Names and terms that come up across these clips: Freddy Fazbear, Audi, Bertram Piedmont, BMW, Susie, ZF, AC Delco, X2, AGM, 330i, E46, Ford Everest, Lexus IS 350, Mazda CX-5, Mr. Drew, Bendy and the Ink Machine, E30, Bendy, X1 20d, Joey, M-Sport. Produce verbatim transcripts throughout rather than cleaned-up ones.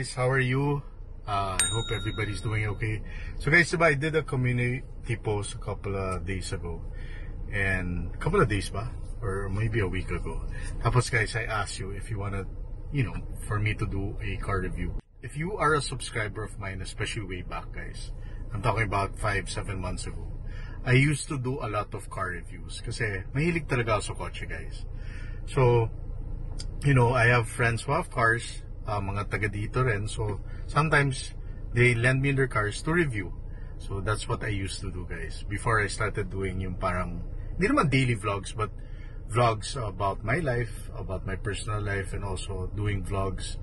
guys, how are you? Uh, I hope everybody's doing okay. So guys, I did a community post a couple of days ago. And a couple of days ba? Or maybe a week ago. Tapos guys, I asked you if you wanna, you know, for me to do a car review. If you are a subscriber of mine, especially way back guys, I'm talking about five, seven months ago, I used to do a lot of car reviews kasi mahilig talaga ako sa kotse guys. So, you know, I have friends who have cars, uh, mga taga dito rin, so sometimes they lend me their cars to review. So that's what I used to do guys, before I started doing yung parang, hindi naman daily vlogs, but vlogs about my life, about my personal life, and also doing vlogs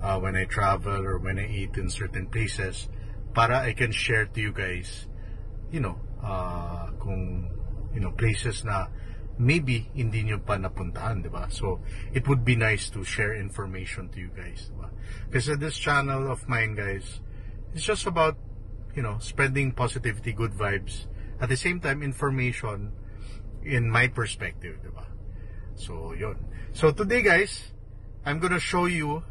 uh, when I travel or when I eat in certain places, para I can share to you guys, you know, Uh, kung, you know, places na maybe hindi nyo pa napuntahan, diba? So, it would be nice to share information to you guys, diba? Because this channel of mine, guys, it's just about, you know, spreading positivity, good vibes, at the same time, information in my perspective, diba? So, yun. So, today, guys, I'm gonna show you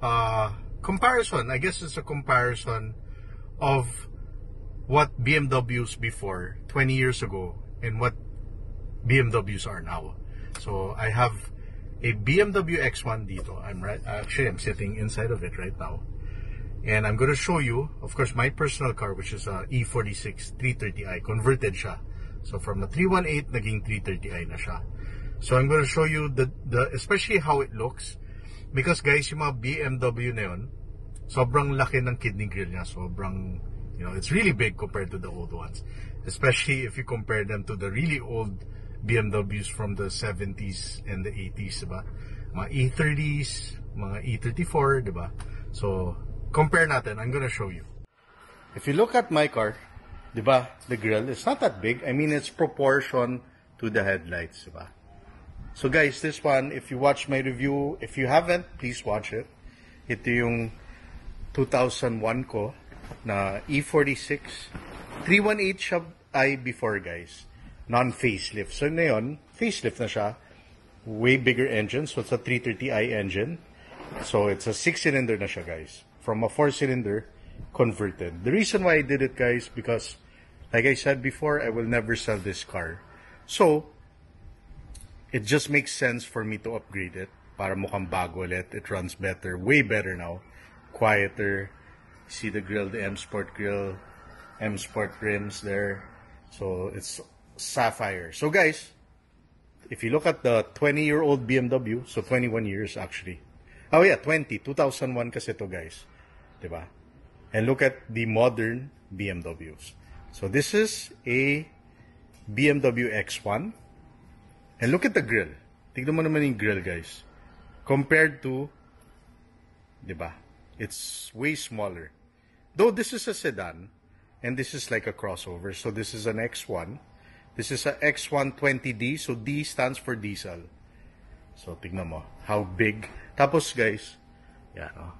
uh, comparison. I guess it's a comparison of what B M Ws before twenty years ago and what B M Ws are now. So I have a B M W X one dito. I'm right, actually I'm sitting inside of it right now, and I'm gonna show you, of course, my personal car, which is a E forty-six three thirty i. Converted siya, so from a three eighteen naging three thirty i na siya. So I'm gonna show you the the especially how it looks, because guys, yung mga B M W na yun, sobrang laki ng kidney grill niya, sobrang, you know, it's really big compared to the old ones, especially if you compare them to the really old B M Ws from the seventies and the eighties, diba? Mga E thirties, mga E thirty-four, diba? So, compare natin. I'm gonna show you. If you look at my car, diba, the grill, it's not that big. I mean, it's proportion to the headlights, diba? So, guys, this one, if you watch my review, if you haven't, please watch it. Ito yung two thousand one ko na E forty-six three eighteen siya ay before guys, non-facelift. So ngayon, facelift na siya, way bigger engine, so it's a three thirty i engine, so it's a six cylinder na siya guys, from a four cylinder converted. The reason why I did it guys, because like I said before, I will never sell this car, so it just makes sense for me to upgrade it para mukhang bago ulit. It runs better, way better now, quieter. See the grill, the M-Sport grill, M-Sport rims there. So it's sapphire. So guys, if you look at the twenty year old B M W, so twenty-one years actually. Oh yeah, twenty, two thousand one kasi to guys, diba? And look at the modern B M Ws. So this is a B M W X one. And look at the grill. Tignan mo naman yung grill guys. Compared to, diba? It's way smaller. Though this is a sedan, and this is like a crossover. So this is an X one. This is a X one twenty D. So D stands for diesel. So tignan mo how big. Tapos guys, yeah, no?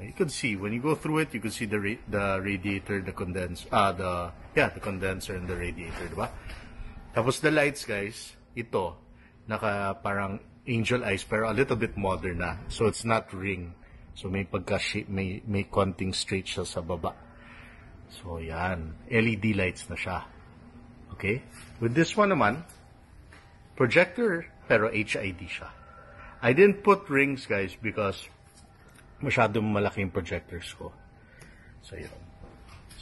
You can see when you go through it, you can see the ra the radiator, the condenser, ah, the yeah, the condenser and the radiator, diba? Tapos the lights guys, ito naka parang angel eyes pero a little bit modern na. So it's not ring. So may pagka-shape, may, may konting straight siya sa baba. So yan, L E D lights na siya. Okay? With this one naman, projector pero H I D siya. I didn't put rings guys because masyadong malaking projectors ko. So yun.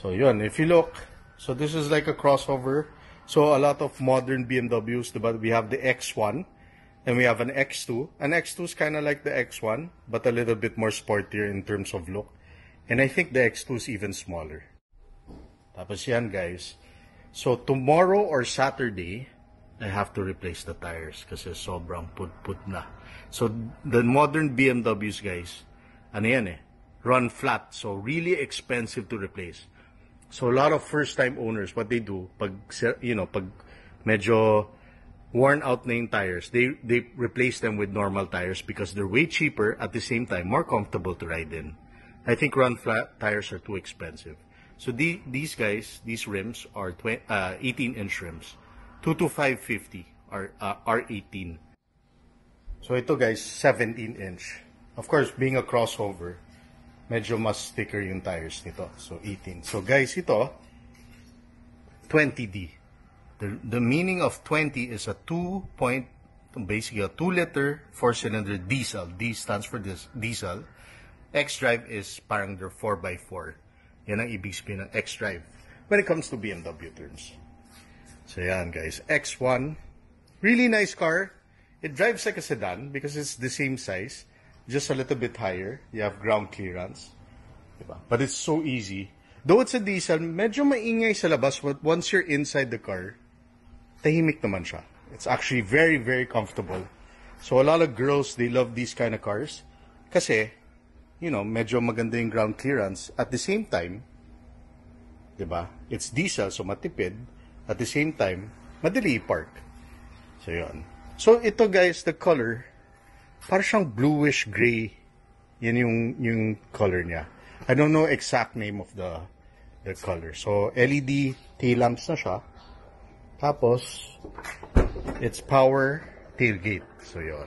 So yun, if you look, so this is like a crossover. So a lot of modern B M Ws, diba? We have the X one. And we have an X two. An X two is kind of like the X one, but a little bit more sportier in terms of look. And I think the X two is even smaller. Tapos yan, guys. So tomorrow or Saturday, I have to replace the tires kasi sobrang put-put na. So the modern B M Ws, guys, ano yan eh, run flat. So really expensive to replace. So a lot of first-time owners, what they do, pag, you know, pag medyo worn out na yung tires, they they replace them with normal tires because they're way cheaper, at the same time more comfortable to ride in. I think run flat tires are too expensive. So the, these guys, these rims are eighteen inch rims, two twenty-five fifty are uh, are eighteen. So ito guys, seventeen inch. Of course, being a crossover, medyo mas thicker yung tires nito. So, eighteen. So, guys, ito, twenty D. The, the meaning of twenty is a two point, basically a two-liter four-cylinder diesel. D stands for this diesel. X-Drive is parang their four by four. Yan ang ibig sabihin ng X-Drive when it comes to B M W terms. So, yan, guys. X one. Really nice car. It drives like a sedan because it's the same size. Just a little bit higher. You have ground clearance. Diba? But it's so easy. Though it's a diesel, medyo maingay sa labas. But once you're inside the car, tahimik naman siya. It's actually very, very comfortable. So, a lot of girls, they love these kind of cars. Kasi, you know, medyo maganda yung ground clearance. At the same time, diba? It's diesel, so matipid. At the same time, madali i-park. So, yun. So, ito guys, the color, parang siyang bluish-gray. Yan yung, yung color niya. I don't know exact name of the, the color. So, L E D tail lamps na siya. Tapos, it's power tailgate. So, yun.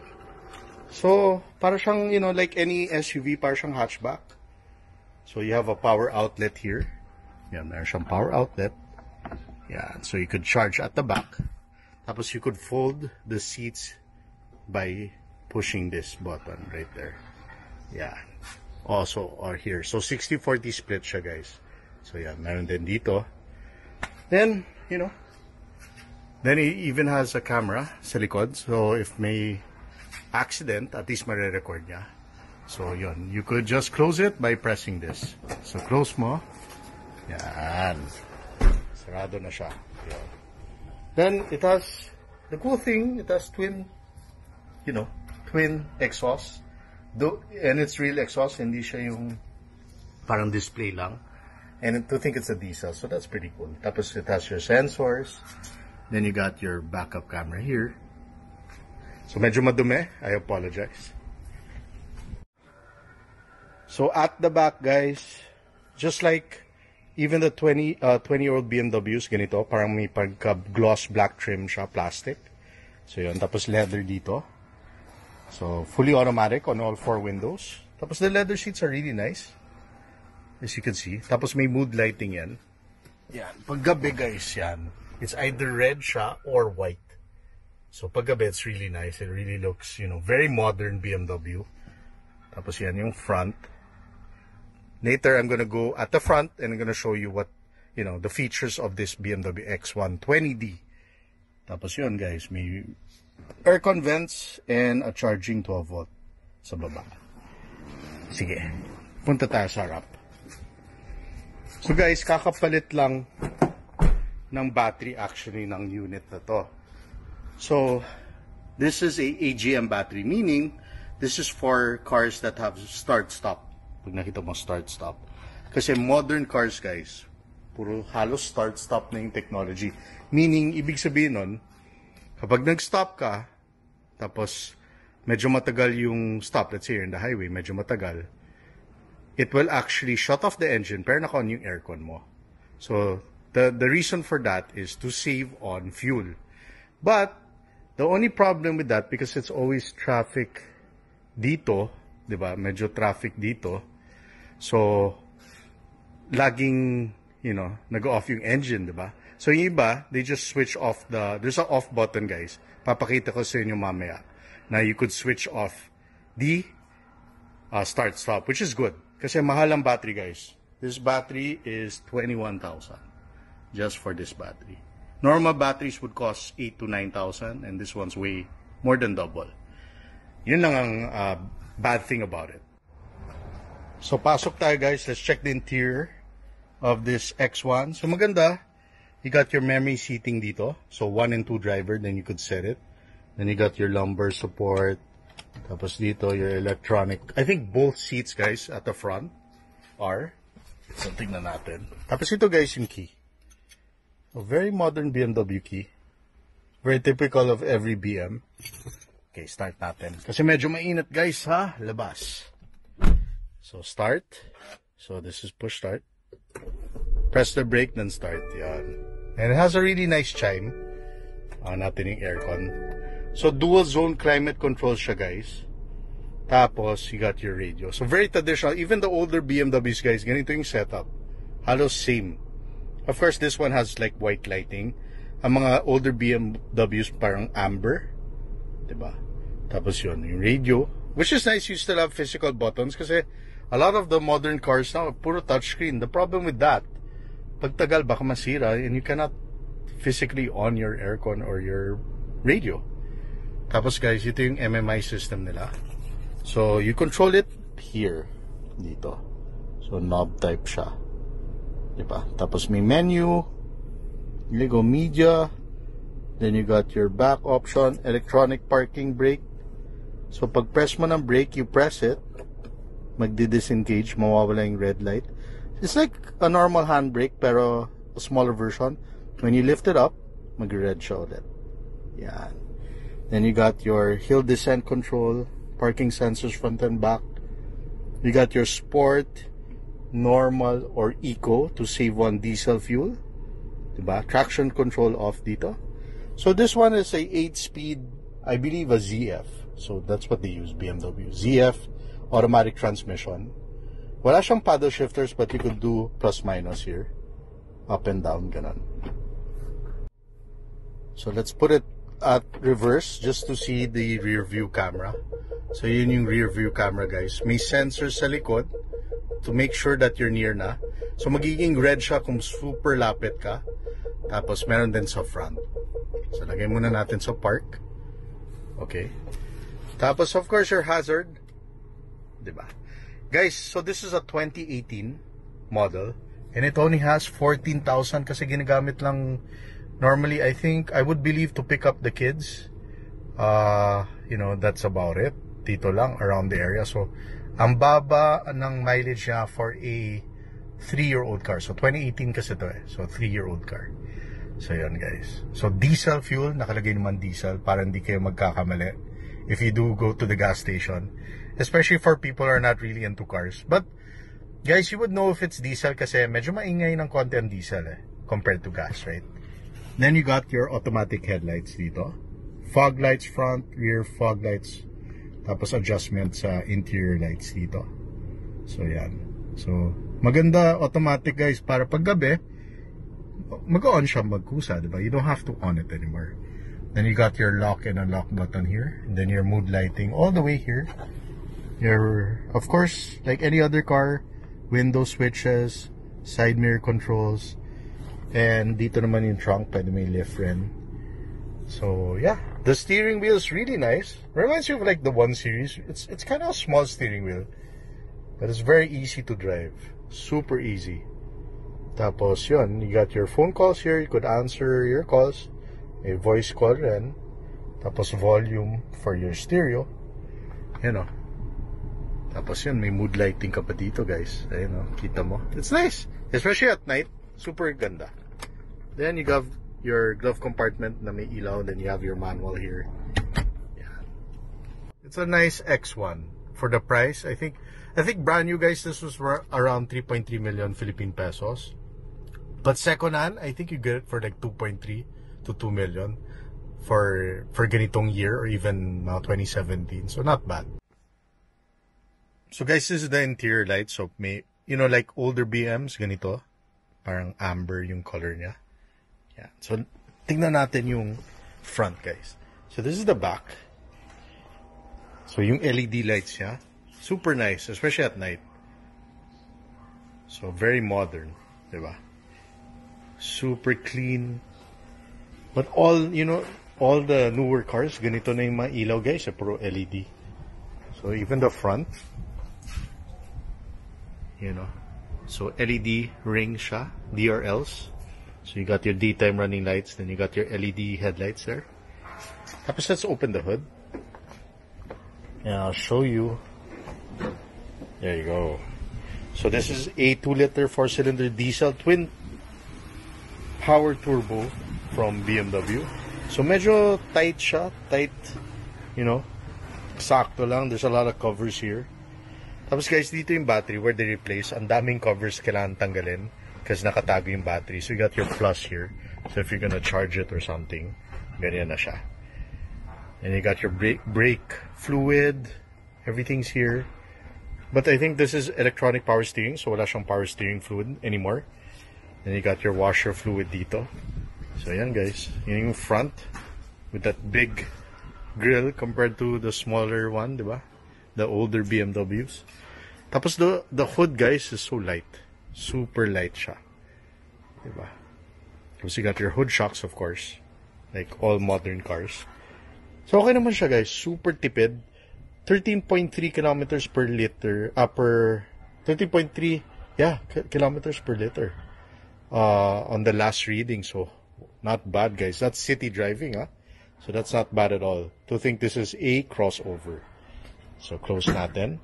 So, para siyang, you know, like any S U V, para siyang hatchback. So, you have a power outlet here. Yan, meron siyang power outlet. Yan. So, you could charge at the back. Tapos, you could fold the seats by pushing this button right there. Yan. Also, or here. So, sixty forty split siya, guys. So, yan. Meron din dito. Then, you know, then it even has a camera sa likod. So, if may accident, at least mare-record niya. So, yun. You could just close it by pressing this. So, close mo. Yan. Sarado na siya. Yan. Then, it has, the cool thing, it has twin, you know, twin exhaust. Though, and it's real exhaust, hindi siya yung parang display lang. And to think it's a diesel, so that's pretty cool. Tapos, it has your sensors. Then, you got your backup camera here. So, medyo madumi. I apologize. So, at the back, guys, just like even the twenty-year-old B M Ws, ganito, parang may pagka-gloss black trim siya, plastic. So, yun. Tapos, leather dito. So, fully automatic on all four windows. Tapos, the leather seats are really nice. As you can see. Tapos, may mood lighting yan. Yan. Paggabi, guys, yan. It's either red siya or white. So, paggabi, it's really nice. It really looks, you know, very modern B M W. Tapos yan yung front. Later, I'm gonna go at the front and I'm gonna show you what, you know, the features of this B M W X one twenty D. Tapos yun, guys. May aircon vents and a charging twelve volt sa baba. Sige. Punta tayo sa harap. So, guys, kakapalit lang ng battery actually ng unit na to. So, this is a A G M battery, meaning this is for cars that have start-stop. Pag nakita mo start-stop. Kasi modern cars, guys, puro halos start-stop na yung technology. Meaning, ibig sabihin nun, kapag nag-stop ka, tapos medyo matagal yung stop, let's say you're in the highway, medyo matagal, it will actually shut off the engine pero naka-on yung aircon mo. So, the, the reason for that is to save on fuel. But, the only problem with that, because it's always traffic dito, di ba? Medyo traffic dito. So, laging, you know, nag-off yung engine, di ba? So, yung iba, they just switch off the, there's an off button, guys. Papakita ko sa inyo mamaya na you could switch off the uh, start-stop, which is good. Kasi mahal ang battery, guys. This battery is twenty-one thousand just for this battery. Normal batteries would cost eight to nine thousand, and this one's way more than double. Yun lang ang uh, bad thing about it. So, pasok tayo, guys. Let's check the interior of this X one. So, maganda. You got your memory seating dito. So, one and two driver, then you could set it. Then you got your lumbar support. Tapos dito, your electronic. I think both seats, guys, at the front are. So, tingnan natin. Tapos ito, guys, yung key. A very modern B M W key. Very typical of every B M. Okay, start natin. Kasi medyo mainit, guys, ha? Labas. So, start. So, this is push start. Press the brake, then start. Yan. And it has a really nice chime. Ah, natin yung aircon. So, dual zone climate control siya, guys. Tapos, you got your radio. So, very traditional. Even the older B M Ws, guys, ganito yung setup. Halos same. Of course, this one has like white lighting. Ang mga older B M Ws, parang amber. Diba? Tapos yun, yung radio. Which is nice, you still have physical buttons. Kasi, a lot of the modern cars now, puro touchscreen. The problem with that, pagtagal, baka masira, and you cannot physically on your aircon or your radio. Tapos, guys, ito yung M M I system nila. So, you control it here, dito. So, knob type siya. Diba? Tapos, may menu, Lego media, then you got your back option, electronic parking brake. So, pag press mo ng brake, you press it, magdi-disengage, mawawala yung red light. It's like a normal handbrake, pero a smaller version. When you lift it up, mag-red siya ulit. Yan. Then you got your hill descent control, parking sensors front and back. You got your sport, normal, or eco to save on diesel fuel. Diba? Traction control off dito. So this one is a eight speed, I believe a Z F. So that's what they use, B M W. Z F, automatic transmission. Wala siyang paddle shifters, but you could do plus minus here. Up and down, ganun. So let's put it at reverse just to see the rear view camera. So yun yung rear view camera, guys. May sensor sa likod to make sure that you're near na. So magiging red siya kung super lapit ka. Tapos meron din sa front. So lagay muna natin sa park. Okay. Tapos of course your hazard. Diba? Guys, so this is a twenty eighteen model. And it only has fourteen thousand kasi ginagamit lang normally. I think, I would believe, to pick up the kids. Uh, you know, that's about it. Dito lang, around the area. So, ang baba ng mileage niya for a three year old car. So, twenty eighteen kasi ito eh. So, three year old car. So, yun guys. So, diesel fuel. Nakalagay naman diesel para hindi kayo magkakamali if you do go to the gas station. Especially for people who are not really into cars. But, guys, you would know if it's diesel kasi medyo maingay ng konti ang diesel eh. Compared to gas, right? Then, you got your automatic headlights dito. Fog lights front, rear fog lights. Tapos adjustment sa interior lights dito. So, yan. So, maganda automatic, guys, para paggabi, mag-on siya, magkusa, diba? You don't have to on it anymore. Then you got your lock and unlock button here. And then your mood lighting all the way here. Your, of course, like any other car, window switches, side mirror controls, and dito naman yung trunk, pwede may lift rin. So, yeah. The steering wheel is really nice. Reminds you of like the one series. It's it's kind of a small steering wheel. But it's very easy to drive. Super easy. Tapos yun, you got your phone calls here. You could answer your calls. A voice call rin. Tapos volume for your stereo. You know. Tapos yun, may mood lighting ka pa dito, guys. Ayun o, kita mo. It's nice. Especially at night. Super ganda. Then you got your glove compartment na may ilaw, then you have your manual here. Yeah. It's a nice X one for the price. I think I think brand new, guys, this was around three point three million Philippine pesos. But second hand, I think you get it for like two point three to two million for for ganitong year or even now twenty seventeen. So not bad. So guys, this is the interior light. So may, you know, like older B Ms ganito, parang amber yung color niya. Yeah. So, tingnan natin yung front, guys. So, this is the back. So, yung L E D lights niya. Super nice, especially at night. So, very modern. Diba? Super clean. But all, you know, all the newer cars, ganito na yung mga ilaw, guys. Puro L E D. So, even the front. You know. So, L E D ring siya. D R Ls. So, you got your daytime running lights, then you got your L E D headlights there. Tapos, let's open the hood. And I'll show you. There you go. So, this is a two liter four cylinder diesel twin power turbo from B M W. So, medyo tight siya. Tight, you know, sakto lang. There's a lot of covers here. Tapos, guys, dito yung battery where they replace. Ang daming covers kailangan tanggalin. Because nakatago yung battery. So, you got your plus here. So, if you're gonna charge it or something, ganyan na siya. And you got your brake, brake fluid, Everything's here. But I think this is electronic power steering, so wala siyang power steering fluid anymore. Then you got your washer fluid dito. So yan guys, yun yung front with that big grille compared to the smaller one, diba? The older B M Ws. Tapos the, the hood guys is so light. Super light siya. Diba? Tapos you got your hood shocks of course. Like all modern cars. So okay naman siya guys, super tipid. thirteen point three kilometers per liter, uh, per thirteen point three, yeah, kilometers per liter uh, on the last reading. So not bad guys, that's city driving, huh? So that's not bad at all. To think this is a crossover. So close natin.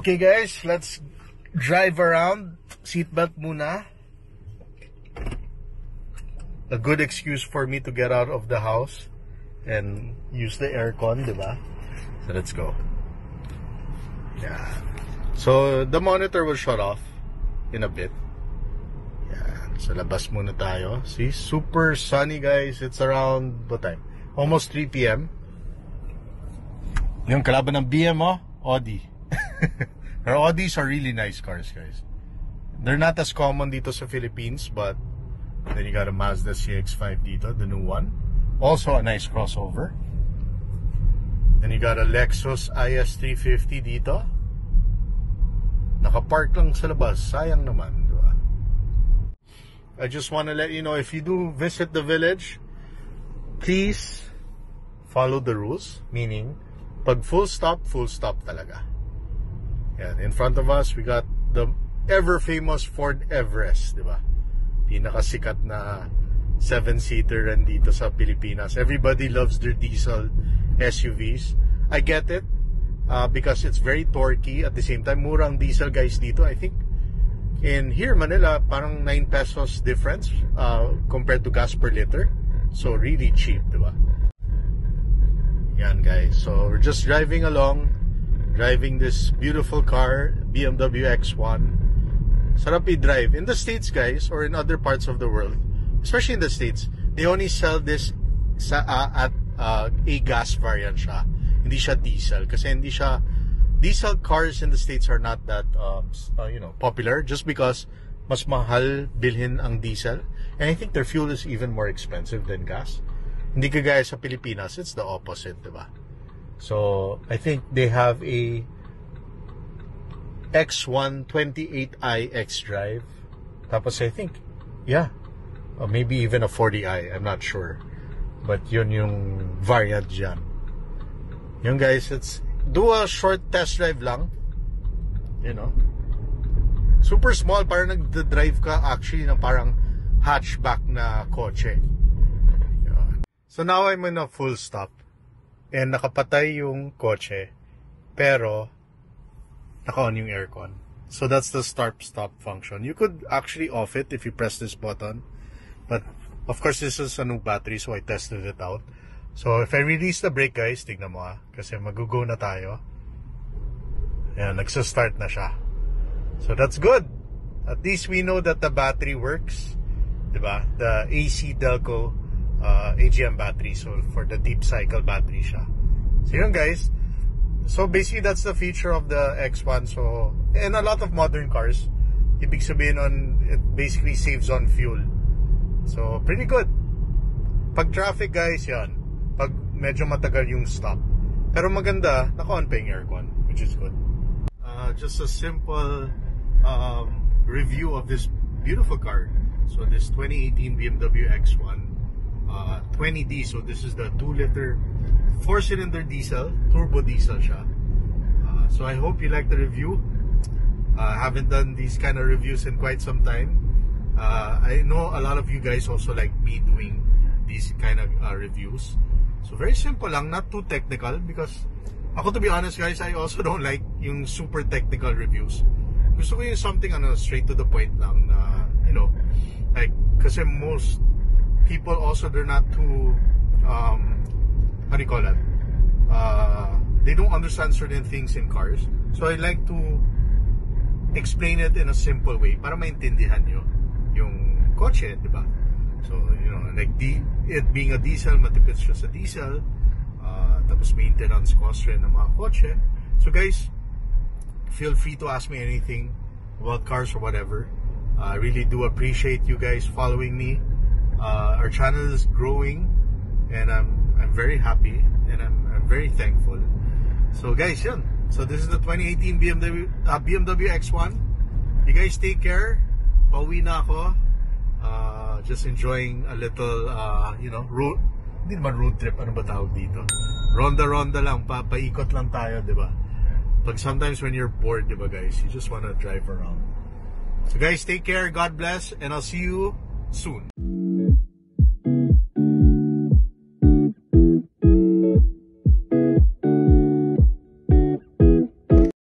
Okay guys, let's drive around. Seatbelt muna. A good excuse for me to get out of the house and use the aircon, diba? So let's go. Yeah. So the monitor will shut off in a bit. Yeah. So labas muna tayo. See, super sunny guys. It's around what time? Almost three p m Yung kalaban ng B M W, oh, Audi. Our Audis are really nice cars, guys. They're not as common dito sa Philippines, but then you got a Mazda C X five dito, the new one. Also a nice crossover. Then you got a Lexus I S three fifty dito. Nakapark lang sa labas, sayang naman, diba? I just want to let you know, if you do visit the village, please follow the rules. Meaning, pag full stop, full stop talaga. And in front of us, we got the ever-famous Ford Everest, diba? Pinakasikat na seven-seater rin dito sa Pilipinas. Everybody loves their diesel S U Vs. I get it, uh, because it's very torquey. At the same time, murang diesel guys dito. I think in here, Manila, parang nine pesos difference uh, compared to gas per liter. So really cheap, diba? Yan guys. So we're just driving along. Driving this beautiful car, B M W X one. Sarap i-drive. In the States, guys, or in other parts of the world, especially in the States, they only sell this sa, uh, at uh, a gas variant siya. Hindi siya diesel. Kasi hindi siya... Diesel cars in the States are not that, um, uh, you know, popular just because mas mahal bilhin ang diesel. And I think their fuel is even more expensive than gas. Hindi kagaya sa Pilipinas, it's the opposite, diba? So, I think they have a X one twenty-eight i X-Drive. Tapos, I think, yeah, or maybe even a forty i, I'm not sure. But yun yung variant dyan. Yun guys, it's do a short test drive lang. You know? Super small, parang nag-drive ka actually na parang hatchback na kotse. Yun. So, now I'm in a full stop. And nakapatay yung kotse, pero naka-on yung aircon. So that's the start-stop function. You could actually off it if you press this button. But of course, this is a new battery, so I tested it out. So if I release the brake, guys, tignan mo ha, kasi mag-go na tayo. Ayan, nagsastart na siya. So that's good. At least we know that the battery works. Diba? The A C Delco Uh, A G M battery, so for the deep cycle battery siya. So yun guys, so basically that's the feature of the X one. So in a lot of modern cars, ibig sabihin on, it basically saves on fuel. So pretty good. Pag traffic guys, yan, pag medyo matagal yung stop, pero maganda, naka-on pa yung aircon, which is good. uh, Just a simple um, review of this beautiful car. So this twenty eighteen B M W X one uh, twenty D. So this is the two liter four cylinder diesel, turbo diesel siya. Uh, so I hope you like the review. I uh, haven't done these kind of reviews in quite some time. Uh, I know a lot of you guys also like me doing these kind of uh, reviews. So very simple lang, not too technical, because ako, to be honest guys, I also don't like yung super technical reviews. Gusto ko yung something ano, straight to the point lang na, you know, like, kasi most people also, they're not too, um, how do you call that? Uh, they don't understand certain things in cars. So I like to explain it in a simple way para maintindihan nyo yung kotse, di ba? So, you know, like di it being a diesel, matipid siya sa diesel, uh, tapos maintenance cost rin ng mga kotse. So guys, feel free to ask me anything about cars or whatever. I uh, really do appreciate you guys following me. Uh, our channel is growing, and I'm I'm very happy, and I'm I'm very thankful. So guys, yun. So this is the twenty eighteen B M W uh, B M W X one. You guys take care. Pauwi na ako. Uh, just enjoying a little, uh, you know, road. Hindi naman road trip. Ano ba tawag dito? Ronda-ronda lang. Papaikot lang tayo, di ba? But sometimes when you're bored, di ba guys, you just want to drive around. So guys, take care. God bless. And I'll see you soon.